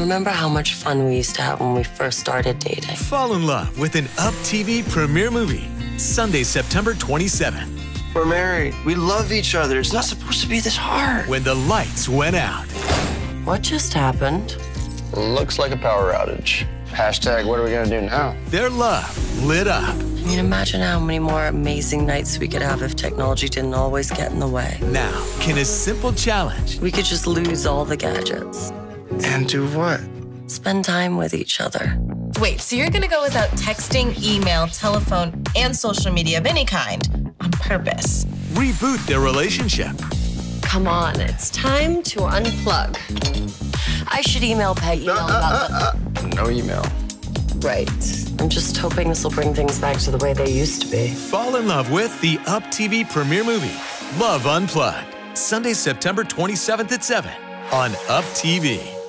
Remember how much fun we used to have when we first started dating? Fall in love with an UPtv premiere movie, Sunday, September 27th. We're married. We love each other. It's not supposed to be this hard. When the lights went out. What just happened? Looks like a power outage. Hashtag, what are we gonna do now? Their love lit up. I mean, imagine how many more amazing nights we could have if technology didn't always get in the way. Now, can a simple challenge. We could just lose all the gadgets. And do what? Spend time with each other. Wait, so you're gonna go without texting, email, telephone, and social media of any kind on purpose? Reboot their relationship. Come on, it's time to unplug. I should email Peggy. No email. Right. I'm just hoping this will bring things back to the way they used to be. Fall in love with the UPtv premiere movie, Love Unplugged. Sunday, September 27th at 7 on UPtv.